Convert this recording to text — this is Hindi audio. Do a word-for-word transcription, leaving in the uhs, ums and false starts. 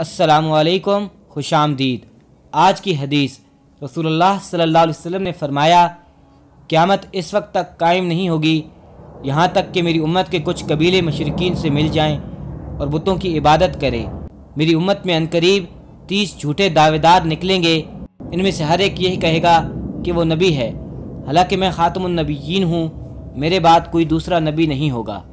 अस्सलामुअलैकुम, खुशामदीद। आज की हदीस, रसूलुल्लाह सल्लल्लाहु अलैहि वसल्लम ने फरमाया, क़यामत इस वक्त तक कायम नहीं होगी यहाँ तक कि मेरी उम्मत के कुछ कबीले मशरिकीन से मिल जाएं और बुतों की इबादत करें। मेरी उम्मत में अनकरीब तीस झूठे दावेदार निकलेंगे, इनमें से हर एक यही कहेगा कि वो नबी है, हालांकि मैं खातमुन नबिय्यीन हूँ, मेरे बाद कोई दूसरा नबी नहीं होगा।